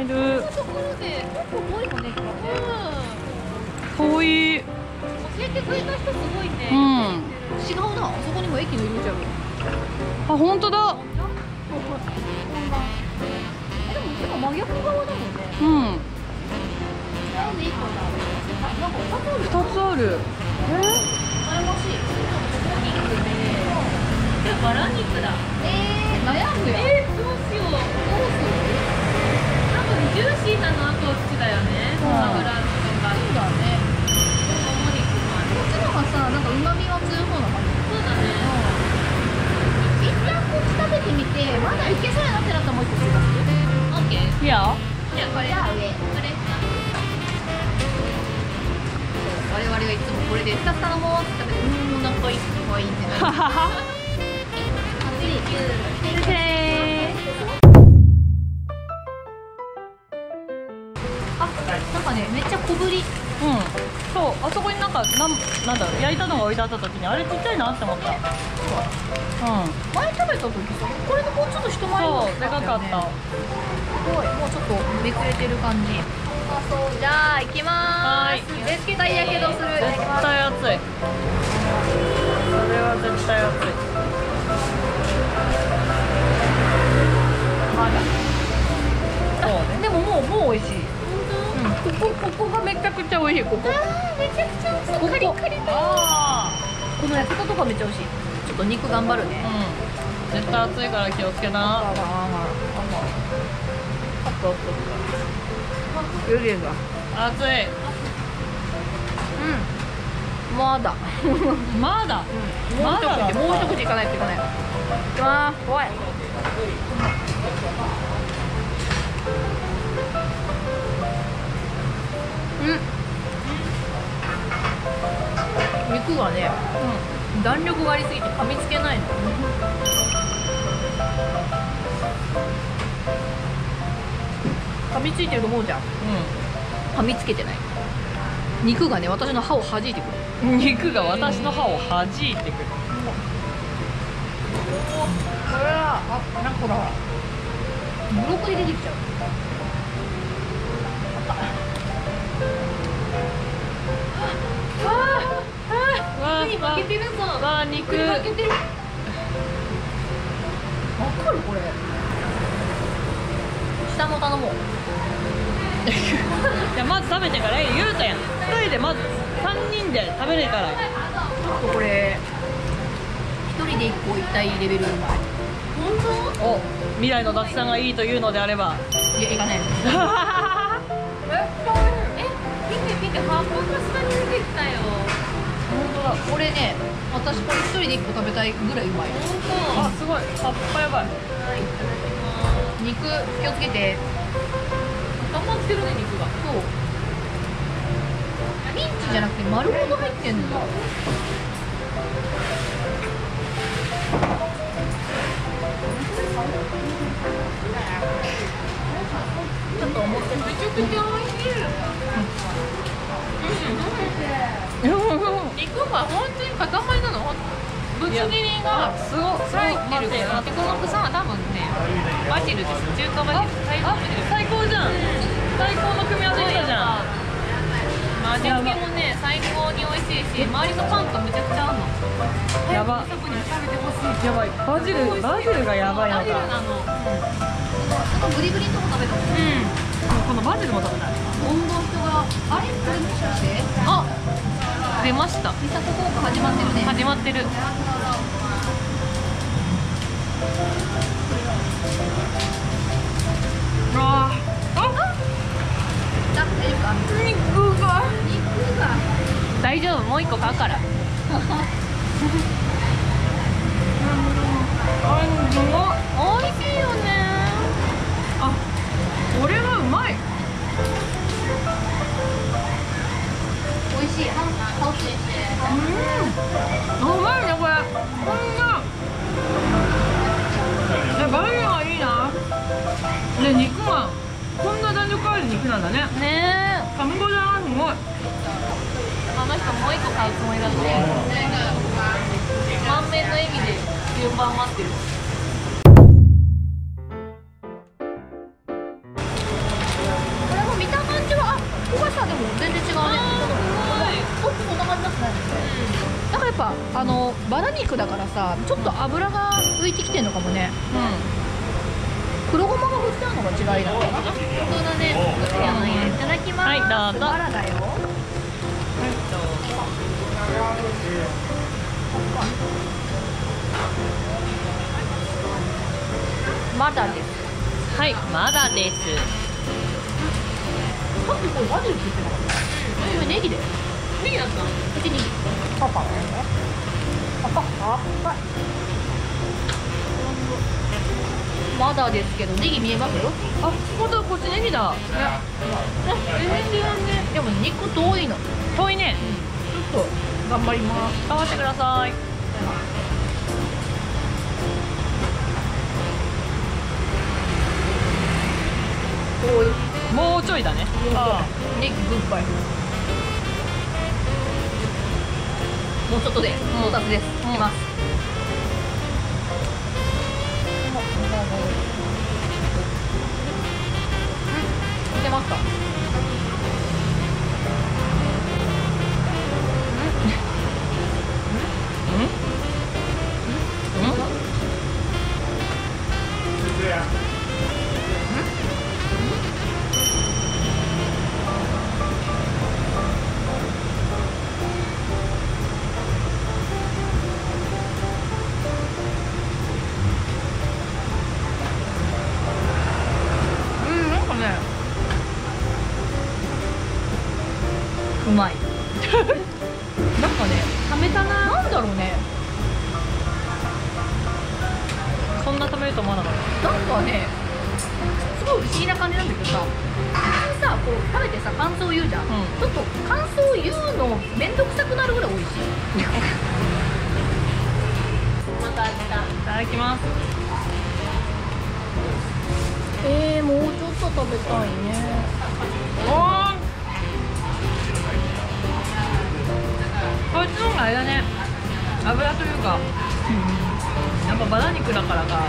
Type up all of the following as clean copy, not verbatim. いる。かわいい。教えてくれた人すごいね。違うな、あそこにも駅の色じゃん。あ、本当だ。でも今真逆側だもんね。2つある。バラ肉だ。悩むよ。どうしよう。多分ジューシーなの後口だよね。脂とか。そうだね。もも肉もある。こっちのがさ、なんか旨味は強そうな感じ。そうだね。一旦こっち食べてみて、まだいけそうになってなったらもう一個します。オッケー。いや。じゃあこれ。じゃあ上。これ。我々はいつもこれでスタスタのものを食べて、なんかいい可愛いね。あ、なんかね、めっちゃ小ぶり。そう、あそこになんか、なんだろう、焼いたのが置いてあった時に、あれちっちゃいなって思った。前食べた時、これのもうちょっと人前の。そう、でかかった。すごい、もうちょっとめくれてる感じ。じゃあ、行きます。絶対たいやけどする。絶対熱い。これは絶対熱い。でももう美味しい。ここがめちゃくちゃ美味しい。めちゃくちゃ美味しい。カリカリだ。この焼き方とかめっちゃ美味しい。ちょっと肉頑張るね。絶対熱いから気をつけな。湯気が熱い。まだもう一口いかないといかない。いきまーす。怖い。肉がね、弾力がありすぎて噛みつけないの。噛みついてると思うじゃん。噛みつけてない。肉がね、私の歯を弾いてくる。肉が私の歯を弾いてくる。これは、あ、なんかほら、ブロッコリー出てきちゃう。わあ、肉負けてるぞ。わあ、肉負けてる。わかるこれ。下も頼もう。いや、まず食べてから言うたやん。一人でまず3人で食べれたら。ちょっとこれ。一人で一個一体レベルうまい。本当？お、未来のダチさんがいいというのであれば。いや、いかない。見て、葉っぱが下に出てきたよ。本当だ。これね、私これ一人で一個食べたいぐらいうまい。本当。あ、すごい。葉っぱやばい。はい、いただきます。肉、気をつけて。頑張ってるね、肉が。そう。ミンチじゃなくて、丸ごと入ってんの。ちょっと思って、めちゃくちゃ美味しい。肉が本当に塊なの。ぶつ切りがすごい入ってるから。で、この草は多分ね、バジルです。中華バジル。最高じゃん。最高の組み合わせだじゃん。味付けもね、最高に美味しいし、周りのパンとめちゃくちゃ合うの。やば。やばい。バジルがやばいのか。バジルなの。このグリグリのとこ食べたもんね。このバジルも食べたい。どんどん人が、あれ、これもしかして。あ、出ました。三里効果始まってるね。始まってる。ああ。だ、大丈夫か。肉が。大丈夫、もう一個買うから。おいしいよね。あ、これはうまい。美味しい。うまいねこれ。こんな。バジルがいいな。ね、肉がこんな弾力ある肉なんだね。ねえ。噛み応えがすごい。あの人もう一個買うつもりだって。満面の笑みで順番待ってる。バラ肉だからさ、ちょっと油が浮いてきてんのかもね。うん、黒ごまが振ってあるのが違いだから。本当だね。いただきます。はい、どうぞ。バラだよ。まだです。はい、まだです。さっきこれバジル切ってなかった？これネギだよ。ネギだったの？こっちネギ。パパ。パパ。パパ。まだですけどネギ見えますよ。あ、本当こっちネギだ。全然ね。でも肉遠いの。遠いね。ちょっと頑張ります。頑張ってください。もうちょいだね。ネギグッバイ。もうちょっとで到達です。いきます。見てますか？うまい。なんかね、冷めたな。なんだろうね。こんな冷めると思わなかった。なんかね、すごい不思議な感じなんだけどさ、普通さ、こう食べてさ感想を言うじゃん。ちょっと感想を言うのめんどくさくなるぐらい美味しい。お腹空いた。いただきます。もうちょっと食べたいね。おお。こっちの方があれだね、油というか、やっぱバラ肉だからか、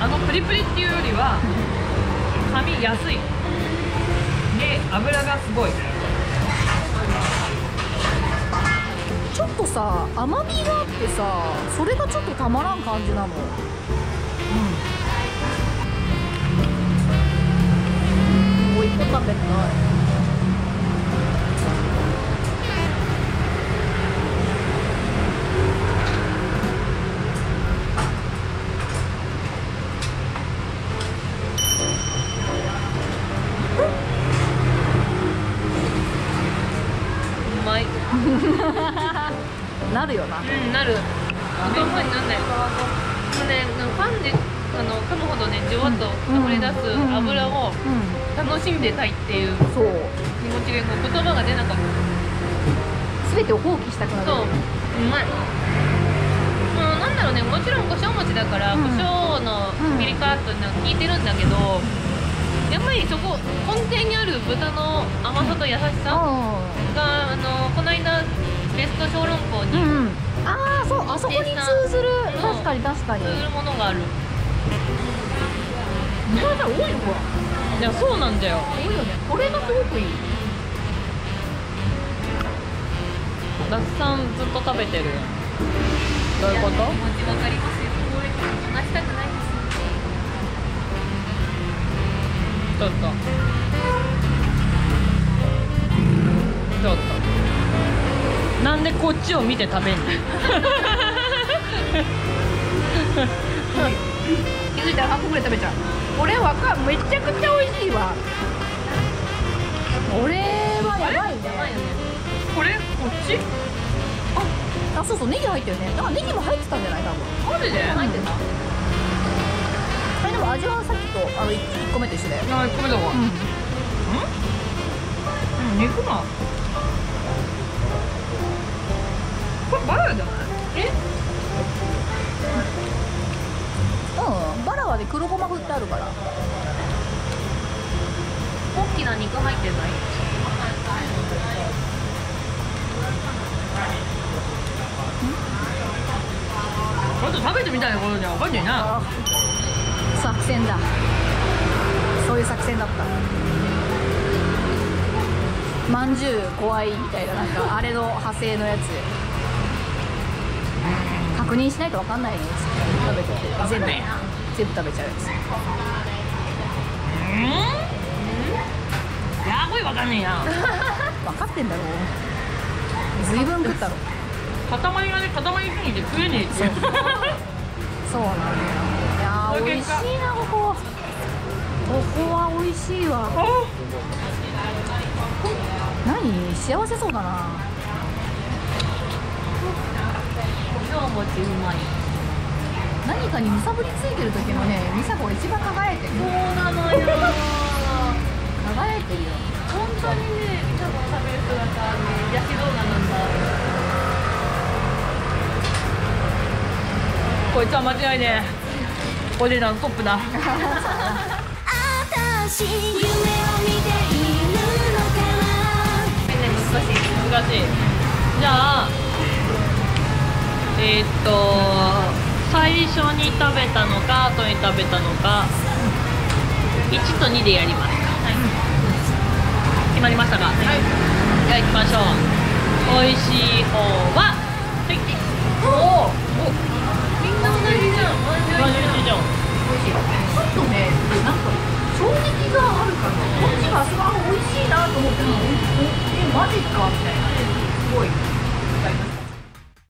あのプリプリっていうよりは噛みやすいで、油がすごい。ちょっとさ甘みがあってさ、それがちょっとたまらん感じなの。もう一個食べたい。なるよな。うん、なる。あと思いになんない。もうね、パンで噛むほどね、じゅわっと溢れ出す油を楽しんでたいっていう気持ちで、言葉が出なかった。すべてを放棄したくなる。そう、うまい。もうなんだろうね、もちろん胡椒餅だから、胡椒のピリ辛となんか効いてるんだけど、やっぱりそこ根底にある豚の甘さと優しさが、この間ベスト小籠包に、ああ、そう、あそこに通ずる、確かに確かに通ずるものがある。これが多いのか。いや、そうなんだよ。多いよね。これがすごくいい。たくさんずっと食べてる。どういうこと？気持ちわかりますよ。これ離したくないです。ちょっと。ちょっと。なんでこっちを見て食べんの？気づいたら半分ぐらい食べちゃう。これわかん、めちゃくちゃ美味しいわ。これはやばいね。これこっち？あ、そうそう、ネギ入ってるね。だからネギも入ってたんじゃない？多分。マジで？入ってた。あれでも味はさっきと1個目と一緒だよ。あ、1個目だわ。うん。肉が。これバラじゃない？え？うん、バラはね、黒ごま振ってあるから。大きな肉入ってない？ちょっと食べてみたいなことじゃ分かんないな。作戦だ。そういう作戦だった。まんじゅう怖いみたいな、なんかあれの派生のやつ。確認しないと分かんないです。食べてて全部食べちゃうやつ。やばい、分かんねえな。分かってんだろう。随分食ったろ。塊がね、塊すぎて食えねえって。そうなんだよ。いやー、美味しいな、ここ。ここは美味しいわ。何、幸せそうだな。何かにむさぶりついてる時のね、美佐子が一番輝いてる。そうなのよ。輝いてるよ。本当にね、美佐子の食べる姿はね、焼き動画なんだ。こいつは間違いねえ。お値段トップだ。私夢を見ているのかな。難しい。じゃあ。最初に食べたのか後に食べたのか、1と2でやりますか。はい、決まりましたか。はい、じゃあ行きましょう。美味しい方は、はい、おお、みんな同じじゃん。同じじゃん。美味しい。ちょっとね、なんか衝撃があるから、こっちがすごい美味しいなと思っても、え、マジかみたいな、すごい。